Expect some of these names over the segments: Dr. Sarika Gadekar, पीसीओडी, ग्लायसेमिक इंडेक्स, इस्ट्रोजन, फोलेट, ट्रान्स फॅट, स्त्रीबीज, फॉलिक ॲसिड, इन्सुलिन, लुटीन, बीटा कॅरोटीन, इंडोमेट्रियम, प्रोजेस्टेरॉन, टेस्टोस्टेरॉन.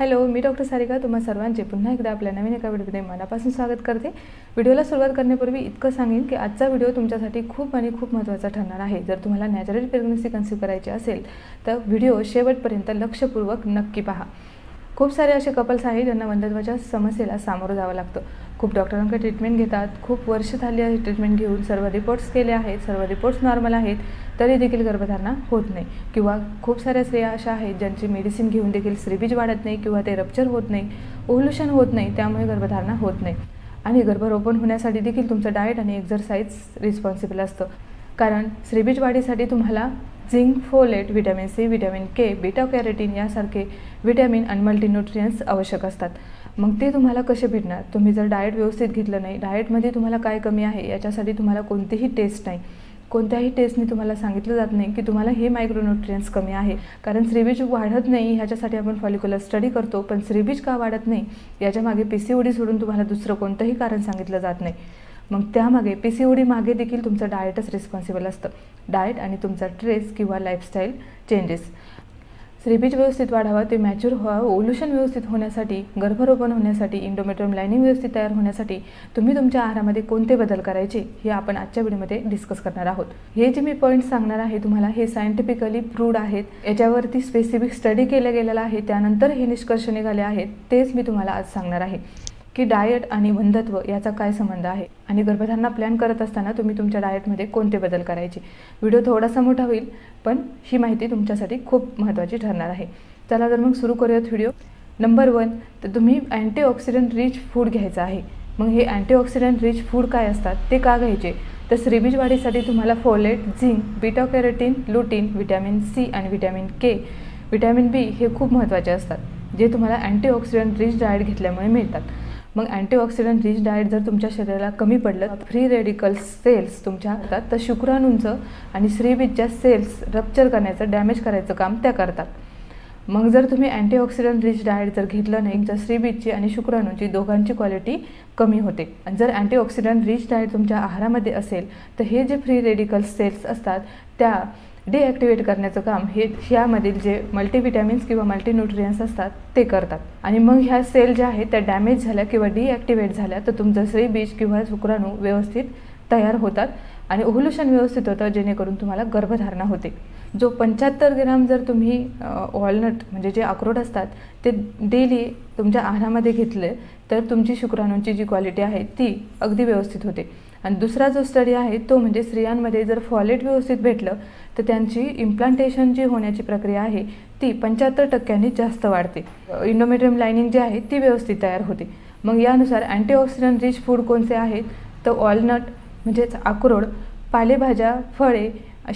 Hello, मी doctor Sarika तुम्हा सर्वांचे पुन्हा एकदा आपल्या नवीन एका व्हिडिओमध्ये मनापासून स्वागत करते। व्हिडिओला सुरुवात करण्यापूर्वी इतकं सांगेन की आजचा व्हिडिओ तुमच्यासाठी खूप आणि खूप महत्त्वाचा ठरणार आहे। जर तुम्हाला नॅचरल प्रेग्नन्सी कन्सीव्ह करायची असेल तर व्हिडिओ शेवटपर्यंत लक्षपूर्वक नक्की पहा। खूप सारे असे कपल्स आहेत ज्यांना वंध्यत्वाच्या समस्येला सामोरं जावं लागतं। खूप डॉक्टरांकडे ट्रीटमेंट घेतात, खूप वर्ष झाली आहे ट्रीटमेंट घेऊन, सर्व रिपोर्ट्स केले आहेत, सर्व रिपोर्ट्स नॉर्मल आहेत तरी देखील गर्भधारणा होत नाही। किंवा खूप साऱ्या स्त्रिया अशा आहेत ज्यांची मेडिसिन घेऊन देखील स्त्रीबीज वाढत नाही किंवा ते रप्चर होत नाही, ओव्ह्युलेशन होत नाही, त्यामुळे गर्भधारणा होत नाही। आणि गर्भरोपण होण्यासाठी देखील तुमचं डाएट आणि एक्सरसाइज रिस्पॉन्सिबल असतं, कारण स्त्रीबीज वाढीसाठी तुम्हाला zinc, फोलेट, vitamin C, vitamin K, बीटा कॅरोटीन यासारखे व्हिटॅमिन आणि मल्टीन्यूट्रिएंट्स आवश्यक असतात। मग ते तुम्हाला कसे भेटणार? तुम्ही जर डाएट व्यवस्थित घेतलं नाही, डाएटमध्ये तुम्हाला काय कमी आहे याच्यासाठी तुम्हाला कोणतीही टेस्ट नाही, कोणत्याही टेस्टने तुम्हाला सांगितलं जात नाही की तुम्हाला हे मायक्रोन्यूट्रिएंट्स कमी आहे। कारण स्त्रीबीज वाढत नाही ह्याच्यासाठी आपण फॉलिक्युलर स्टडी करतो, पण स्त्रीबीज का वाढत नाही याच्या मागे पीसीओडी सोडून तुम्हाला दुसरं कोणतंही कारण सांगितलं जात नाही। मग त्यामागे पीसीओडी मागे देखील तुमचं डाएटच रिस्पॉन्सिबल असतं, डाएट आणि तुमचा ट्रेस किंवा लाईफस्टाईल चेंजेस। स्त्रीबीज व्यवस्थित वाढावा, ते मॅच्युअर व्हावं, ओव्ह्युलेशन व्यवस्थित होण्यासाठी, गर्भरोपण होण्यासाठी, इंडोमेट्रियम लाइनिंग व्यवस्थित तयार होण्यासाठी तुम्ही तुमच्या आहारामध्ये कोणते बदल करायचे हे आपण आजच्या व्हिडिओमध्ये डिस्कस करणार आहोत। हे जे मी पॉईंट सांगणार आहे तुम्हाला, हे सायंटिफिकली प्रूव्ड आहेत, याच्यावरती स्पेसिफिक स्टडी केलं गेलेलं आहे, त्यानंतर हे निष्कर्ष निघाले आहेत। तेच मी तुम्हाला आज सांगणार आहे की डाएट आणि वंध्यत्व याचा काय संबंध आहे आणि गर्भधारणा प्लॅन करत असताना तुम्ही तुमच्या डाएटमध्ये कोणते बदल करायचे। व्हिडिओ थोडासा मोठा होईल पण ही माहिती तुमच्यासाठी खूप महत्त्वाची ठरणार आहे। चला तर मग सुरू करूयात व्हिडिओ। नंबर 1, तर तुम्ही अँटीऑक्सिडंट रिच फूड घ्यायचं आहे। मग हे अँटीऑक्सिडंट रिच फूड काय असतात, ते का घ्यायचे? तर स्त्रीबीज वाढीसाठी तुम्हाला फोलेट, zinc, बीटा कॅरोटीन, लुटीन, vitamin C आणि व्हिटॅमिन के, व्हिटॅमिन बी हे खूप महत्त्वाचे असतात, जे तुम्हाला अँटीऑक्सिडंट रिच डाएट घेतल्यामुळे मिळतात। मग अँटीऑक्सिडंट रिच डाएट जर तुमच्या शरीराला कमी पडलं, फ्री रेडिकल्स सेल्स तुमच्या हातात, तर शुक्राणूंचं आणि स्त्रीबीजच्या सेल्स रप्चर करण्याचं, डॅमेज करायचं काम त्या करतात। मग जर तुम्ही अँटीऑक्सिडंट रिच डाएट जर घेतलं नाही तर स्त्रीबीजची आणि शुक्राणूंची दोघांची क्वालिटी कमी होते। आणि जर अँटीऑक्सिडंट रिच डाएट तुमच्या आहारामध्ये असेल तर हे जे फ्री रेडिकल्स सेल्स असतात त्या डिॲक्टिवेट करण्याचं काम हे ह्यामधील जे मल्टीव्हिटॅमिन्स किंवा मल्टीन्यूट्रिएंट्स असतात ते करतात। आणि मग ह्या सेल ज्या आहेत त्या डॅमेज झाल्या किंवा डिॲक्टिवेट झाल्या तर तुमचं स्त्रीबीज किंवा शुक्राणू व्यवस्थित तयार होतात आणि ओव्ह्युलेशन व्यवस्थित होतं, जेणेकरून तुम्हाला गर्भधारणा होते। जो 75 ग्रॅम जर तुम्ही वॉलनट म्हणजे जे अक्रोड असतात ते डेली तुमच्या आहारामध्ये घेतले तर तुमची शुक्राणूंची जी क्वालिटी आहे ती अगदी व्यवस्थित होते। आणि दुसरा जो स्टडी आहे तो म्हणजे स्त्रियांमध्ये जर फॉलेट व्यवस्थित भेटलं तर त्यांची इम्प्लांटेशन जी होण्याची प्रक्रिया आहे ती 75%नी जास्त वाढते। इंडोमेट्रियम लाइनिंग जी आहे ती व्यवस्थित तयार होते। मग यानुसार अँटीऑक्सिडंट रिच फूड कोणते आहेत तर वॉलनट म्हणजेच अक्रोड, पालेभाज्या, फळे,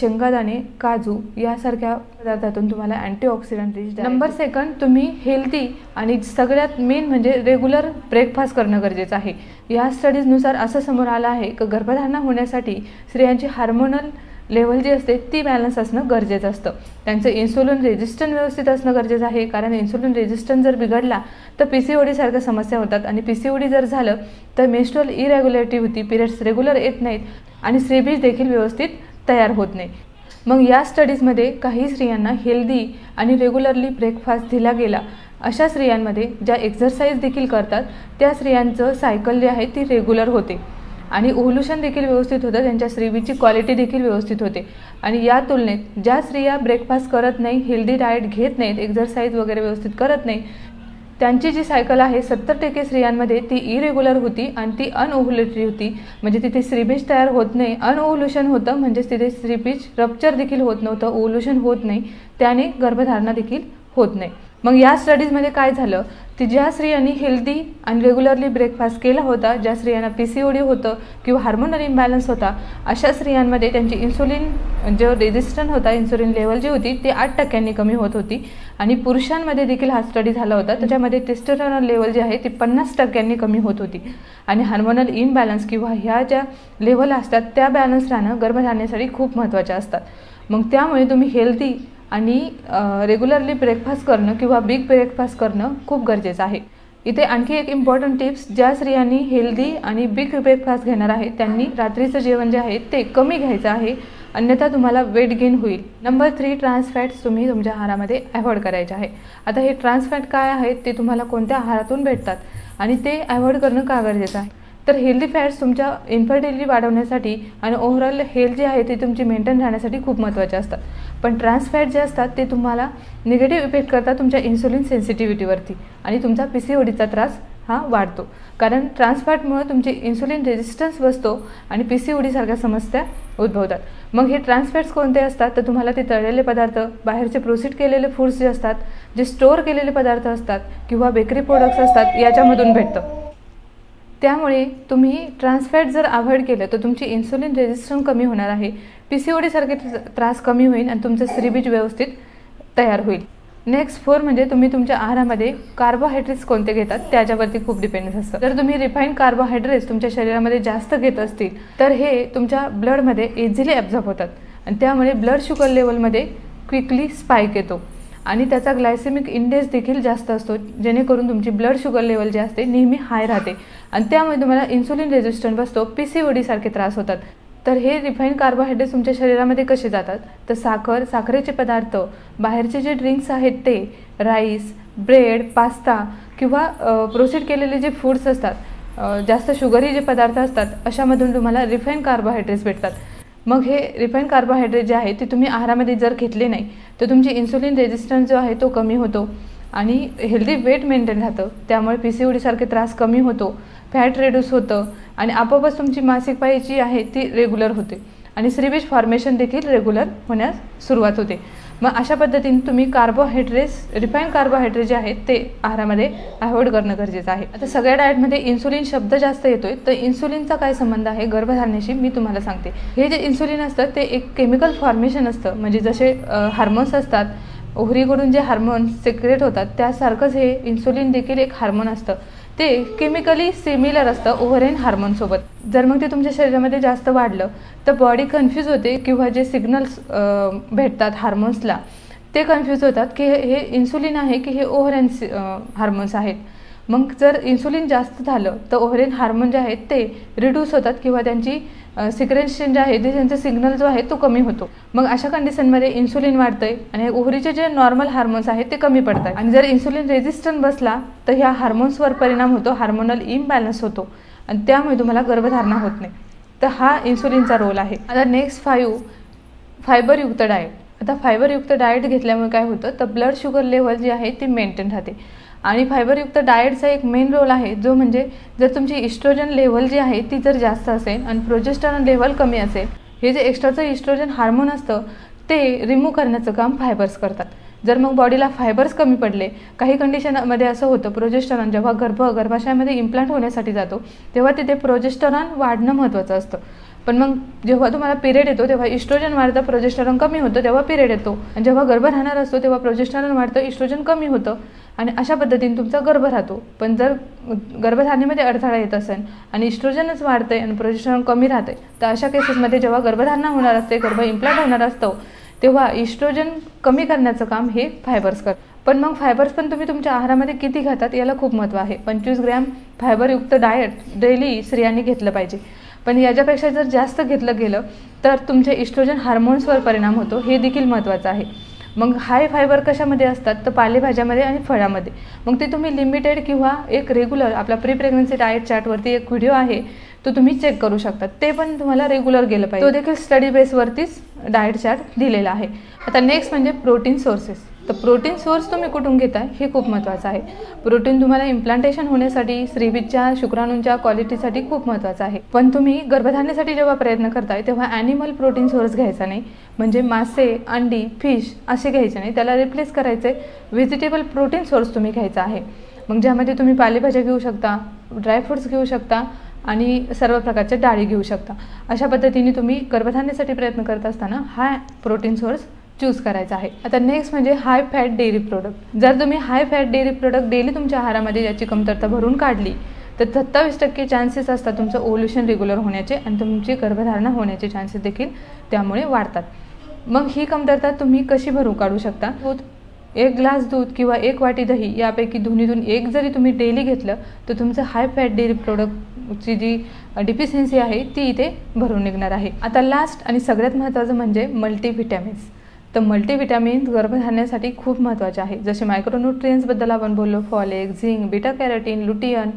शेंगादाणे, काजू यासारख्या पदार्थातून तुम्हाला अँटीऑक्सिडंट रिच। नंबर 2, तुम्ही हेल्दी आणि सगळ्यात मेन म्हणजे रेग्युलर ब्रेकफास्ट करणं गरजेचं आहे। या स्टडीजनुसार असं समोर आलं आहे की गर्भधारणा होण्यासाठी स्त्रियांची हार्मोनल लेवल जी असते ती बॅलन्स असणं गरजेचं असतं, त्यांचं इन्सुलिन रेजिस्टंट व्यवस्थित असणं गरजेचं आहे। कारण इन्सुलिन रेजिस्टंट जर बिघडला तर पीसीओडीसारख्या समस्या होतात, आणि पीसीओडी जर झालं तर मेन्स्ट्रुअल इरेग्युलॅरिटी होती, पिरियड्स रेग्युलर येत नाहीत आणि स्त्रीबीज देखील व्यवस्थित तयार होत नाही। मग या स्टडीजमध्ये काही स्त्रियांना हेल्दी आणि रेग्युलरली ब्रेकफास्ट दिला गेला, अशा स्त्रियांमध्ये ज्या एक्सरसाइज देखील करतात त्या स्त्रियांचं सायकल जी आहे ती रेग्युलर होते आणि ओव्ह्युलेशन देखील व्यवस्थित होतं, त्यांच्या स्त्रीबीजची क्वालिटी देखील व्यवस्थित होते। आणि या तुलनेत ज्या स्त्रिया ब्रेकफास्ट करत नाही, हेल्दी डाएट घेत नाहीत, एक्सरसाइज वगैरे व्यवस्थित करत नाही, त्यांची जी सायकल आहे 70% स्त्रियांमध्ये ती इरेग्युलर होती आणि ती अनओव्ह्युलेटरी होती, म्हणजे तिथे स्त्रीबीज तयार होत नाही, अनओव्ह्युलेशन होतं, म्हणजे तिथे स्त्रीबीज रप्चर देखील होत नव्हतं, ओव्ह्युलेशन होत नाही, त्याने गर्भधारणा देखील होत नाही। मग या स्टडीजमध्ये काय झालं, ती ज्या स्त्रियांनी हेल्दी आणि रेग्युलरली ब्रेकफास्ट केला होता, ज्या स्त्रियांना पीसीओडी होतं किंवा हार्मोनल इम्बॅलन्स होता, अशा स्त्रियांमध्ये त्यांची इन्सुलिन जो रेजिस्टंट होता, इन्सुलिन लेवल जी होती ती 8%नी कमी होत होती। आणि पुरुषांमध्ये देखील हा स्टडी झाला होता, त्याच्यामध्ये टेस्टोस्टेरॉन लेवल जी आहे ती 50%नी कमी होत होती। आणि हार्मोनल इनबॅलन्स किंवा ह्या ज्या लेवल असतात त्या बॅलन्स राहणं गर्भधारणेसाठी खूप महत्त्वाच्या असतात। मग त्यामुळे तुम्ही हेल्दी आणि रेग्युलरली ब्रेकफास्ट करणं किंवा बिग ब्रेकफास्ट करणं खूप गरजेचं आहे। इथे आणखी एक इम्पॉर्टंट टिप्स, ज्या स्त्रियांनी हेल्दी आणि बिग ब्रेकफास्ट घेणार आहेत त्यांनी रात्रीचं जेवण जे आहे ते कमी घ्यायचं आहे अन्यथा तुम्हाला वेट गेन होईल। नंबर 3, ट्रान्स फॅट्स तुम्ही तुमच्या आहारामध्ये अवॉइड करायचे आहे। आता हे ट्रान्स फॅट काय आहे ते तुम्हाला कोणत्या आहारातून भेटतात आणि ते अवॉइड करणं का गरजेचं आहे। तर हेल्दी फॅट्स तुमच्या इन्फर्टिलिटी वाढवण्यासाठी आणि ओव्हरऑल हेल्थ जी आहे ती तुमची मेंटेन राहण्यासाठी खूप महत्त्वाचे असतात। पण ट्रान्स फॅट जे असतात ते तुम्हाला निगेटिव्ह इफेक्ट करतात तुमच्या इन्सुलिन सेन्सिटिव्हिटीवरती आणि तुमचा पीसीओडीचा त्रास हा वाढतो, कारण ट्रान्स फॅटमुळे तुमची इन्सुलिन रेजिस्टन्स बसतो आणि पीसीओडी सारख्या समस्या उद्भवतात। मग हे ट्रान्स फॅट्स कोणते असतात तर तुम्हाला ते तळलेले पदार्थ, बाहेरचे प्रोसेस केलेले फूड्स जे असतात, जे स्टोअर केलेले पदार्थ असतात किंवा बेकरी प्रोडक्ट्स असतात याच्यामधून भेटतं। त्यामुळे तुम्ही ट्रान्स फॅट जर अवॉइड केलं तर तुमची इन्सुलिन रेजिस्टन्स कमी होणार आहे, पीसीओडी सारखे त्रास कमी होईल आणि तुमचं श्रीबीज व्यवस्थित तयार होईल। नेक्स्ट 4 म्हणजे तुम्ही तुमच्या आहारामध्ये कार्बोहायड्रेट्स कोणते घेतात त्याच्यावरती खूप डिपेंडन्स असतं। जर तुम्ही रिफाईंड कार्बोहायड्रेट्स तुमच्या शरीरामध्ये जास्त घेत असतील तर हे तुमच्या ब्लडमध्ये इझिली ॲब्झॉर्ब होतात आणि त्यामुळे ब्लड शुगर लेवलमध्ये क्विकली स्पाइक येतो आणि त्याचा ग्लायसेमिक इंडेक्स देखील जास्त असतो, जेणेकरून तुमची ब्लड शुगर लेवल जी असते नेहमी हाय राहते आणि त्यामुळे तुम्हाला इन्सुलिन रेजिस्टन्स बसतो, पीसीओडी सारखे त्रास होतात। तर हे रिफाईंड कार्बोहायड्रेट्स तुमच्या शरीरामध्ये कसे जातात तर साखर, साखरेचे पदार्थ, बाहेरचे जे ड्रिंक्स आहेत ते, राईस, ब्रेड, पास्ता किंवा प्रोसेस केलेले जे फूड्स असतात, जास्त शुगरी जे पदार्थ असतात अशामधून तुम्हाला रिफाईंड कार्बोहायड्रेट्स भेटतात। मग हे रिफाईंड कार्बोहायड्रेट जे आहे ते तुम्ही आहारामध्ये जर घेतले नाही तर तुमची इन्सुलिन रेजिस्टन्स जो आहे तो कमी होतो आणि हेल्दी वेट मेंटेन राहतं, त्यामुळे पीसीओडी सारखे त्रास कमी होतो, फॅट रिड्यूस होतं आणि आपोआपच तुमची मासिक पाळी जी आहे ती रेग्युलर होते आणि श्रीबीज फॉर्मेशन देखील रेग्युलर होण्यास सुरुवात होते। मग अशा पद्धतीने तुम्ही कार्बोहायड्रेट्स, रिफाईंड कार्बोहायड्रेट जे आहेत ते आहारामध्ये अवॉइड करणं गरजेचं आहे। आता सगळ्या डाएटमध्ये इन्सुलिन शब्द जास्त येतोय, तर इन्सुलिनचा काय संबंध आहे गर्भधारणेशी मी तुम्हाला सांगते। हे जे इन्सुलिन असतं ते एक केमिकल फॉर्मेशन असतं, म्हणजे जसे हार्मोन्स असतात, ओव्हरीकडून जे हार्मोन्स सिक्रेट होतात त्यासारखंच हे इन्सुलिन देखील एक हार्मोन असतं, ते केमिकली सिमिलर असतं ओव्हरीन हार्मोनसोबत। जर मग ते तुमच्या शरीरामध्ये जास्त वाढलं तर बॉडी कन्फ्यूज होते किंवा जे सिग्नल्स भेटतात हार्मोन्सला ते कन्फ्यूज होतात की हे इन्सुलिन आहे की हे ओव्हरीन हार्मोन्स आहेत। मग जर इन्सुलिन जास्त झालं तर ओव्हरीन हार्मोन जे आहेत ते रिड्यूस होतात किंवा त्यांची सिक्रेशन जे आहे ते त्यांचा सिग्नल जो आहे तो कमी होतो। मग अशा कंडिशनमध्ये इन्सुलिन वाढतंय आणि ओव्हरीचे जे नॉर्मल हार्मोन्स आहेत ते कमी पडतात आणि जर इन्सुलिन रेजिस्टन्स बसला तर ह्या हार्मोन्सवर परिणाम होतो, हार्मोनल इम्बॅलन्स होतो आणि त्यामुळे तुम्हाला गर्भधारणा होत नाही। तर हा इन्सुलिनचा रोल आहे। आता नेक्स्ट 5, फायबरयुक्त डाएट। आता फायबरयुक्त डाएट घेतल्यामुळे काय होतं तर ब्लड शुगर लेवल जी आहे ती मेंटेन राहते आणि फायबरयुक्त डाएटचा एक मेन रोल आहे जो म्हणजे जर तुमची इस्ट्रोजन लेवल जी आहे ती जर जास्त असेल आणि प्रोजेस्टेरॉन लेवल कमी असेल, हे जे एक्स्ट्राचं इस्ट्रोजन हार्मोन असतं ते रिमूव्ह करण्याचं काम फायबर्स करतात। जर मग बॉडीला फायबर्स कमी पडले, काही कंडिशनमध्ये असं होतं प्रोजेस्टेरॉन जेव्हा गर्भाशयामध्ये इम्प्लांट होण्यासाठी जातो तेव्हा तिथे प्रोजेस्टेरॉन वाढणं महत्त्वाचं असतं, पण मग जेव्हा तुम्हाला पिरियड येतो तेव्हा इस्ट्रोजन वाढतं, प्रोजेस्टेरॉन कमी होतं तेव्हा पिरियड येतो आणि जेव्हा गर्भ राहणार असतो तेव्हा प्रोजेस्टेरॉन वाढतं, इस्ट्रोजन कमी होतं आणि अशा पद्धतीने तुमचा गर्भ राहतो। पण जर गर्भधारणेमध्ये अडथळा येत असेल आणि इस्ट्रोजनच वाढतंय आणि प्रोजेस्टेरॉन कमी राहतंय तर अशा केसेसमध्ये जेव्हा गर्भधारणा होणार असते, गर्भ इम्प्लांट होणार असतो तेव्हा इस्ट्रोजन कमी करण्याचं काम हे फायबर्स करतात। पण मग फायबर्स पण तुम्ही तुमच्या आहारामध्ये किती खातात याला खूप महत्त्व आहे। 25 ग्रॅम फायबरयुक्त डाएट डेली स्त्रियांनी घेतलं पाहिजे, पण याच्यापेक्षा जर जास्त घेतलं गेलं तर तुमच्या इस्ट्रोजन हार्मोन्सवर परिणाम होतो, हे देखील महत्त्वाचं आहे। मग हाय फायबर कशामध्ये असतात तर पालेभाज्यामध्ये आणि फळामध्ये। मग ते तुम्ही लिमिटेड किंवा एक रेग्युलर आपला प्री प्रेग्नन्सी डाएट चार्टवरती एक व्हिडिओ आहे तो तुम्ही चेक करू शकता, ते पण तुम्हाला रेग्युलर गेलं पाहिजे, तो देखील स्टडी बेसवरतीच डाएट चार्ट दिलेला आहे। आता नेक्स्ट म्हणजे प्रोटीन सोर्सेस। तर प्रोटीन सोर्स तुम्ही कुठून घेताय हे खूप महत्त्वाचं आहे। प्रोटीन तुम्हाला इम्प्लांटेशन होण्यासाठी, श्रीबीजच्या शुक्राणूंच्या क्वालिटीसाठी खूप महत्त्वाचं आहे, पण तुम्ही गर्भधारणेसाठी जेव्हा प्रयत्न करताय तेव्हा ॲनिमल प्रोटीन सोर्स घ्यायचा नाही, म्हणजे मासे, अंडी, फिश असे घ्यायचे नाही, त्याला रिप्लेस करायचे व्हेजिटेबल प्रोटीन सोर्स तुम्ही घ्यायचा आहे। मग ज्यामध्ये तुम्ही पालेभाज्या घेऊ शकता, ड्रायफ्रुट्स घेऊ शकता आणि सर्व प्रकारच्या डाळी घेऊ शकता। अशा पद्धतीने तुम्ही गर्भधारणेसाठी प्रयत्न करत असताना हा प्रोटीन सोर्स चूज करायचा आहे। आता नेक्स्ट म्हणजे हाय फॅट डेअरी प्रोडक्ट। जर तुम्ही high fat dairy product daily तुमच्या आहारामध्ये याची कमतरता भरून काढली तर 27% चान्सेस असतात तुमचं ओव्ह्युलेशन रेग्युलर होण्याचे आणि तुमची गर्भधारणा होण्याचे चान्सेस देखील त्यामुळे वाढतात। मग ही कमतरता तुम्ही कशी भरून काढू शकता, एक ग्लास दूध किंवा एक वाटी दही यापैकी दोन्हीतून एक जरी तुम्ही डेली घेतलं तर तुमचं हाय फॅट डेअरी प्रोडक्टची जी डिफिशियन्सी आहे ती इथे भरून निघणार आहे। आता लास्ट आणि सगळ्यात महत्त्वाचं म्हणजे मल्टीव्हिटॅमिन्स। तर मल्टीव्हिटॅमिन्स गर्भधारणेसाठी खूप महत्त्वाचे आहे। जसे मायक्रोन्यूट्रिएंट्स बद्दल आपण बोललो, folate, zinc, बीटा कॅरोटीन, lutein,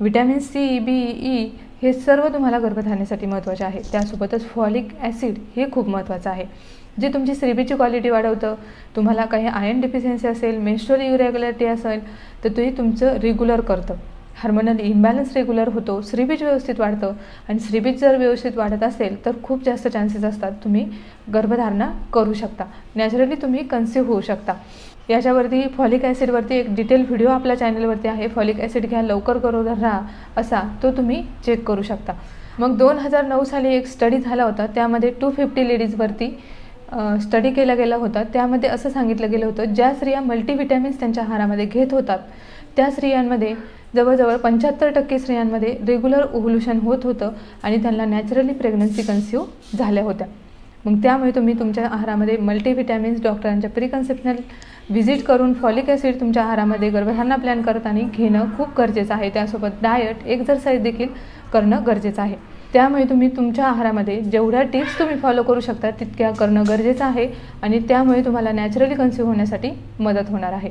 vitamin C, B, E हे सर्व तुम्हाला गर्भधारणेसाठी महत्त्वाचे आहे। त्यासोबतच फॉलिक ॲसिड हे खूप महत्त्वाचं आहे जे तुमची स्त्रीबीची क्वालिटी वाढवतं। तुम्हाला काही आयर्न डिफिशियन्सी असेल, मेन्स्ट्रुअल इरेग्युलॅरिटी असेल तर ते तुमचं रेग्युलर करतं, हार्मोनल इम्बॅलन्स रेग्युलर होतो, स्त्रीबीज व्यवस्थित वाढतं आणि स्त्रीबीज जर व्यवस्थित वाढत असेल तर खूप जास्त चान्सेस असतात तुम्ही गर्भधारणा करू शकता, नॅचरली तुम्ही कन्सीव्ह होऊ शकता। याच्यावरती फॉलिक ॲसिडवरती एक डिटेल व्हिडिओ आपल्या चॅनलवरती आहे, फॉलिक ॲसिड घ्या लवकर करोडर राहा असा, तो तुम्ही चेक करू शकता। मग 2009 साली एक स्टडी झाला होता, त्यामध्ये 250 लेडीजवरती स्टडी केला गेला होता। त्यामध्ये असं सांगितलं गेलं होतं ज्या स्त्रिया मल्टीव्हिटॅमिन्स त्यांच्या आहारामध्ये घेत होतात त्या स्त्रियांमध्ये जवळजवळ 75% स्त्रियांमध्ये रेग्युलर ओव्ह्युलेशन होत होतं आणि त्यांना नॅचरली प्रेग्नन्सी कन्सीव्ह झाल्या होत्या। मग त्यामुळे तुम्ही तुमच्या आहारामध्ये मल्टीव्हिटॅमिन्स, डॉक्टरांच्या प्रिकन्सेप्शनल व्हिजिट करून फॉलिक ॲसिड तुमच्या आहारामध्ये गर्भधारणा प्लॅन करताना घेणं खूप गरजेचं आहे। त्यासोबत डाएट, एक्सरसाइज देखील करणं गरजेचं आहे। त्यामुळे तुम्ही तुमच्या आहारामध्ये जेवढ्या टिप्स तुम्ही फॉलो करू शकता तितक्या करणं गरजेचं आहे आणि त्यामुळे तुम्हाला नॅचरली कन्सीव्ह होण्यासाठी मदत होणार आहे।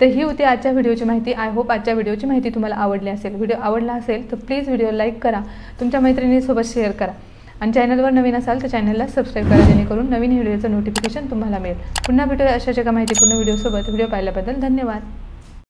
तर ही होती आजच्या व्हिडिओची माहिती। आय होप आजच्या व्हिडिओची माहिती तुम्हाला आवडली असेल। व्हिडिओ आवडला असेल तर प्लीज व्हिडिओ लाईक करा, तुमच्या मैत्रिणीसोबत शेअर करा आणि चॅनलवर नवीन असाल तर चॅनलला सबस्क्राईब करा जेणेकरून नवीन व्हिडिओचं नोटिफिकेशन तुम्हाला मिळेल। पुन्हा भेटूया अशाच एका माहितीपूर्ण व्हिडिओसोबत। व्हिडिओ पाहिल्याबद्दल धन्यवाद।